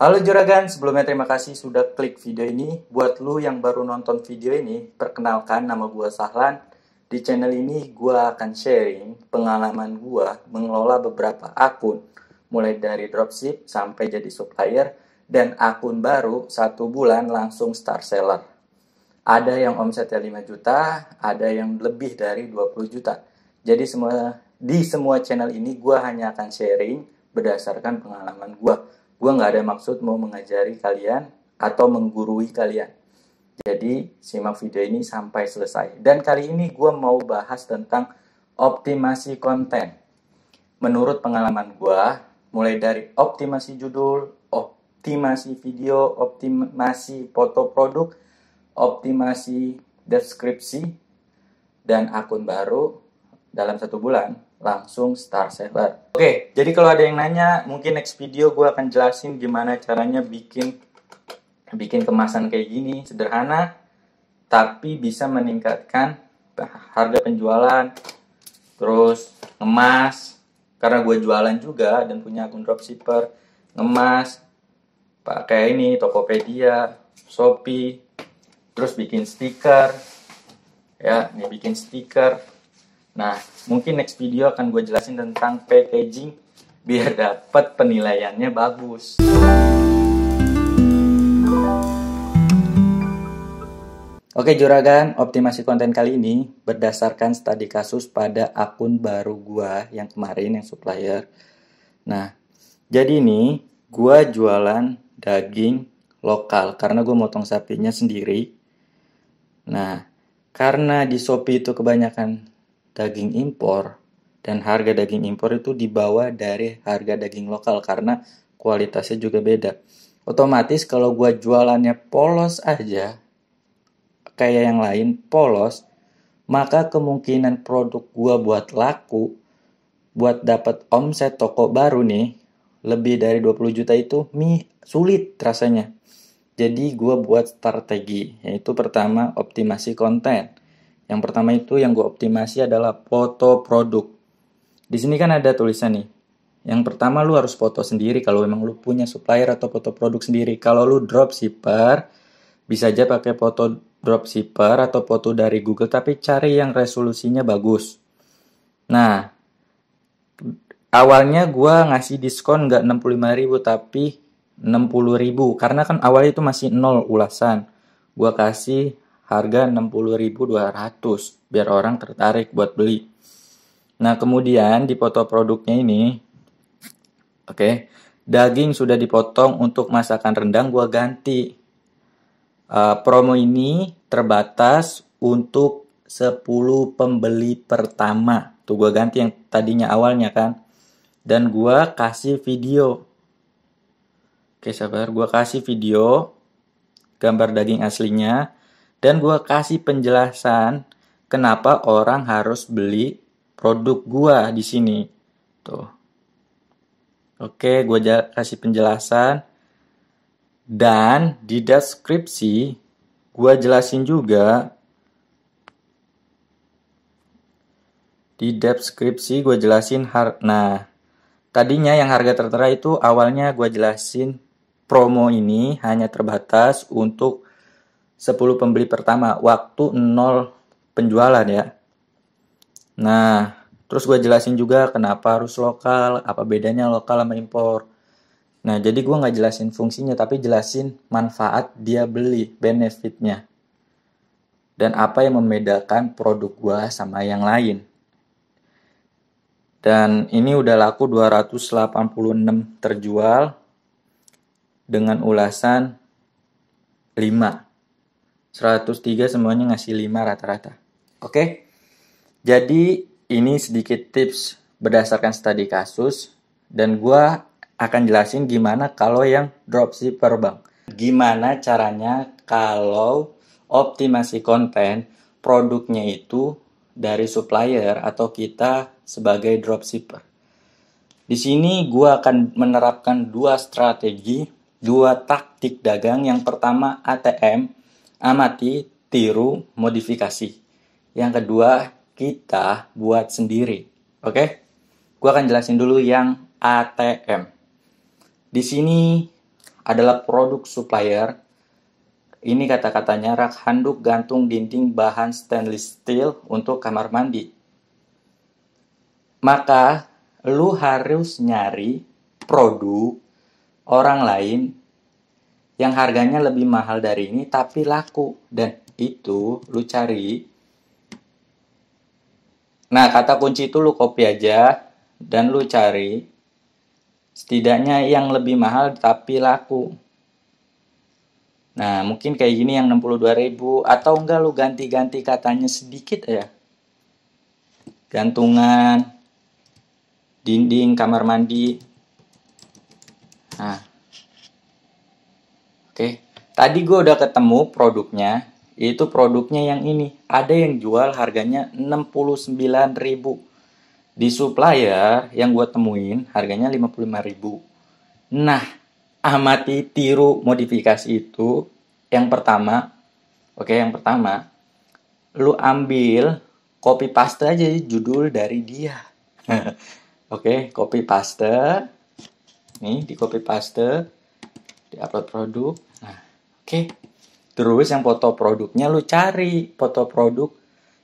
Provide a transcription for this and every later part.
Halo Juragan, sebelumnya terima kasih sudah klik video ini. Buat lu yang baru nonton video ini, perkenalkan nama gua Sahlan. Di channel ini gua akan sharing pengalaman gua mengelola beberapa akun, mulai dari dropship sampai jadi supplier, dan akun baru 1 bulan langsung star seller. Ada yang omsetnya 5 juta, ada yang lebih dari 20 juta. Jadi di semua channel ini gua hanya akan sharing berdasarkan pengalaman gua. Gue nggak ada maksud mau mengajari kalian atau menggurui kalian. Jadi simak video ini sampai selesai. Dan kali ini gue mau bahas tentang optimasi konten. Menurut pengalaman gue, mulai dari optimasi judul, optimasi video, optimasi foto produk, optimasi deskripsi, dan akun baru dalam 1 bulan. Langsung star seller. Oke, jadi kalau ada yang nanya, mungkin next video gue akan jelasin gimana caranya bikin kemasan kayak gini, sederhana, tapi bisa meningkatkan harga penjualan, terus ngemas, karena gue jualan juga dan punya akun dropshipper, ngemas, pakai ini, Tokopedia, Shopee, terus bikin stiker, ya, ini bikin stiker. Nah, mungkin next video akan gue jelasin tentang packaging biar dapat penilaiannya bagus. Oke Juragan, optimasi konten kali ini berdasarkan studi kasus pada akun baru gue yang kemarin, yang supplier. Nah, jadi ini gue jualan daging lokal karena gue motong sapinya sendiri. Nah, karena di Shopee itu kebanyakan daging impor dan harga daging impor itu di bawah dari harga daging lokal karena kualitasnya juga beda. Otomatis kalau gua jualannya polos aja kayak yang lain polos, maka kemungkinan produk gua buat laku, buat dapat omset toko baru nih lebih dari 20 juta itu sulit rasanya. Jadi gua buat strategi, yaitu pertama optimasi konten. Yang pertama itu yang gue optimasi adalah foto produk. Di sini kan ada tulisan nih. Yang pertama lu harus foto sendiri kalau memang lu punya supplier atau foto produk sendiri. Kalau lu dropshipper, bisa aja pakai foto dropshipper atau foto dari Google, tapi cari yang resolusinya bagus. Nah, awalnya gue ngasih diskon nggak 65.000 tapi 60.000 karena kan awalnya itu masih 0 ulasan. Gue kasih harga 60.200 biar orang tertarik buat beli. Nah, kemudian di foto produknya ini, oke, daging sudah dipotong untuk masakan rendang, gua ganti. Promo ini terbatas untuk 10 pembeli pertama. Tuh gua ganti yang tadinya awalnya kan. Dan gua kasih video. Oke, sabar, gua kasih video gambar daging aslinya. Dan gue kasih penjelasan kenapa orang harus beli produk gue di sini. Tuh. Oke, gue kasih penjelasan. Dan di deskripsi, gue jelasin juga. Di deskripsi gue jelasin Nah, tadinya yang harga tertera itu awalnya gue jelasin promo ini hanya terbatas untuk 10 pembeli pertama, waktu 0 penjualan ya. Nah, terus gue jelasin juga kenapa harus lokal, apa bedanya lokal sama impor. Nah, jadi gue nggak jelasin fungsinya, tapi jelasin manfaat dia beli, benefitnya. Dan apa yang membedakan produk gue sama yang lain. Dan ini udah laku 286 terjual dengan ulasan 5. 103 semuanya ngasih 5 rata-rata. Oke. Jadi ini sedikit tips berdasarkan studi kasus. Dan gua akan jelasin gimana kalau yang dropshipper, Bang. Gimana caranya kalau optimasi konten produknya itu dari supplier atau kita sebagai dropshipper. Di sini gua akan menerapkan 2 strategi, 2 taktik dagang. Yang pertama ATM, amati, tiru, modifikasi. Yang kedua, kita buat sendiri. Oke? Gua akan jelasin dulu yang ATM. Di sini adalah produk supplier. Ini kata-katanya rak handuk gantung dinding bahan stainless steel untuk kamar mandi. Maka lu harus nyari produk orang lain yang harganya lebih mahal dari ini tapi laku, dan itu lu cari. Nah, kata kunci itu lu copy aja dan lu cari setidaknya yang lebih mahal tapi laku. Nah, mungkin kayak gini yang 62.000, atau enggak lu ganti-ganti katanya sedikit ya. Gantungan, dinding kamar mandi. Nah. Oke, tadi gue udah ketemu produknya, yaitu produknya yang ini. Ada yang jual harganya 69.000. Di supplier yang gue temuin harganya 55.000. Nah, amati, tiru modifikasi itu. Yang pertama, yang pertama lu ambil copy paste aja judul dari dia. Copy paste. Nih, di copy paste, di upload produk. Nah, Terus yang foto produknya lu cari foto produk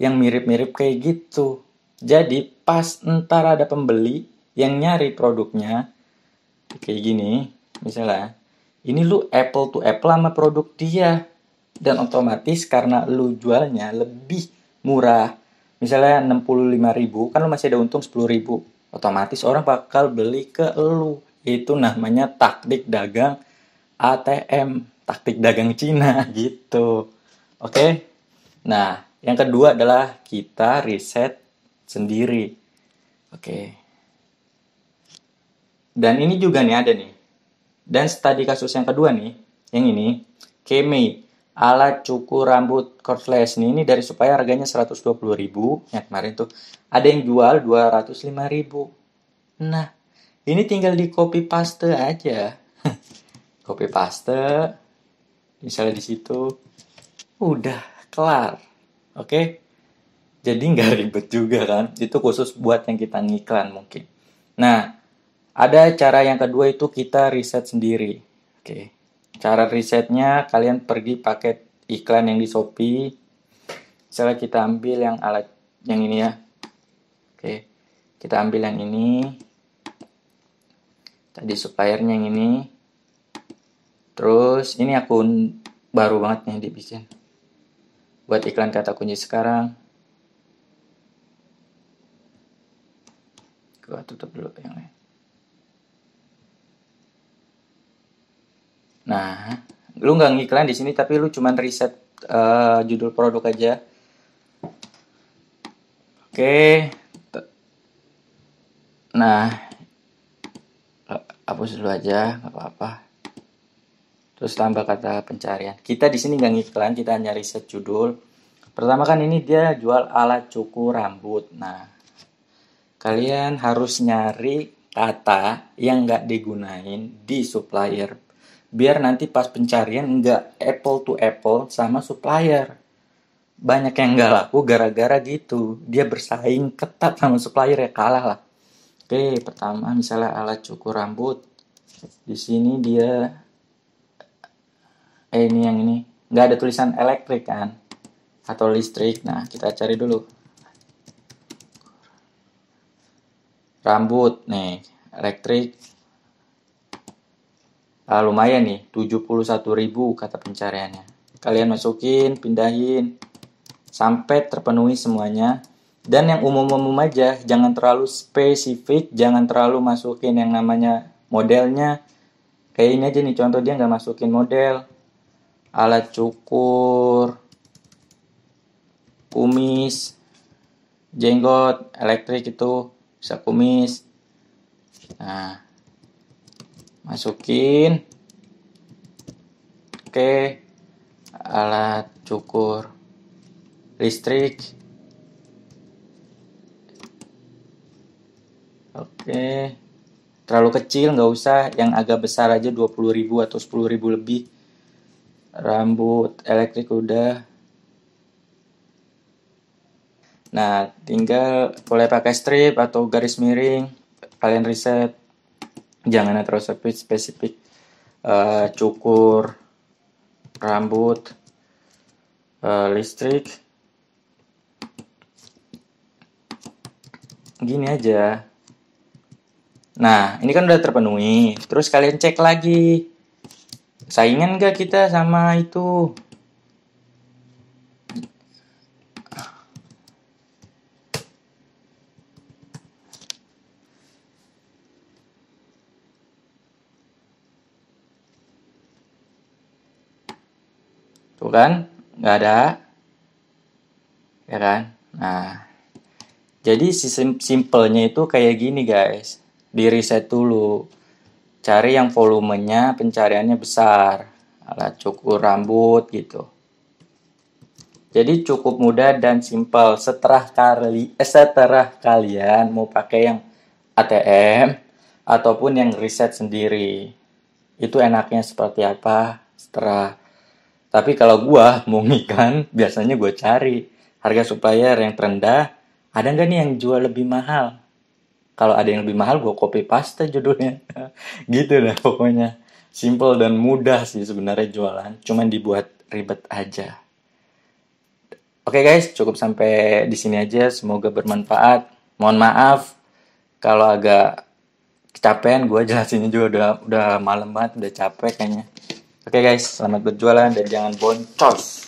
yang mirip-mirip kayak gitu. Jadi pas ntar ada pembeli yang nyari produknya kayak gini, misalnya, ini lu apple to apple sama produk dia, dan otomatis karena lu jualnya lebih murah, misalnya 65.000, kan lu masih ada untung 10.000, otomatis orang bakal beli ke lu. Itu namanya taktik dagang ATM, taktik dagang Cina gitu. Nah, yang kedua adalah kita riset sendiri. Dan ini juga nih ada nih. Dan studi kasus yang kedua nih, yang ini, Kemi, alat cukur rambut cordless nih, ini dari supaya harganya 120.000, yang kemarin tuh, ada yang jual 205.000. Nah, ini tinggal di copy paste aja. Copy paste, misalnya di situ, udah kelar. Jadi nggak ribet juga kan, itu khusus buat yang kita ngiklan mungkin. Nah, ada cara yang kedua itu kita riset sendiri. Cara risetnya kalian pergi paket iklan yang di Shopee. Misalnya kita ambil yang alat yang ini ya. Kita ambil yang ini. Tadi suppliernya yang ini. Terus ini akun baru banget nih dibikin buat iklan kata kunci sekarang. Gua tutup dulu yang lain. Nah, lu nggak ngiklan di sini, tapi lu cuman riset judul produk aja. Nah, hapus dulu aja, nggak apa-apa. Terus tambah kata pencarian. Kita di sini nggak ngiklan, kita hanya riset judul. Pertama kan ini dia jual alat cukur rambut. Nah, kalian harus nyari kata yang nggak digunain di supplier, biar nanti pas pencarian nggak apple to apple sama supplier. Banyak yang nggak laku gara-gara gitu, dia bersaing ketat sama supplier, ya kalah lah. Pertama misalnya alat cukur rambut, di sini dia ini yang ini nggak ada tulisan elektrik kan, atau listrik. Nah, kita cari dulu rambut nih elektrik. Lumayan nih, 71.000 kata pencariannya. Kalian masukin, pindahin, sampai terpenuhi semuanya. Dan yang umum-umum aja, jangan terlalu spesifik, jangan terlalu masukin yang namanya modelnya. Kayak ini aja nih, contoh dia nggak masukin model. Alat cukur, kumis, jenggot, elektrik itu, bisa kumis. Nah, masukin, alat cukur listrik, terlalu kecil nggak usah, yang agak besar aja 20.000 atau 10.000 lebih. Rambut elektrik udah. Nah, tinggal boleh pakai strip atau garis miring, kalian riset. Jangan terlalu spesifik. cukur rambut, listrik, gini aja. Nah, ini kan udah terpenuhi. Terus kalian cek lagi, saingan gak kita sama itu? Tuh kan, nggak ada, ya kan? Nah, jadi sistem simpelnya itu kayak gini, guys. Di reset dulu, cari yang volumenya pencariannya besar, alat cukur rambut gitu. Jadi cukup mudah dan simpel. Setelah kalian mau pakai yang ATM ataupun yang reset sendiri, itu enaknya seperti apa setelah. Tapi kalau gua mau ngikan, biasanya gua cari harga supplier yang terendah. Ada nggak nih yang jual lebih mahal? Kalau ada yang lebih mahal, gue copy paste judulnya. Gitu dah pokoknya. Simple dan mudah sih sebenarnya jualan. Cuman dibuat ribet aja. Oke guys, cukup sampai di sini aja. Semoga bermanfaat. Mohon maaf kalau agak kecapean. Gue jelasinnya juga udah malam banget, udah capek kayaknya. Oke guys, selamat berjualan dan jangan boncos.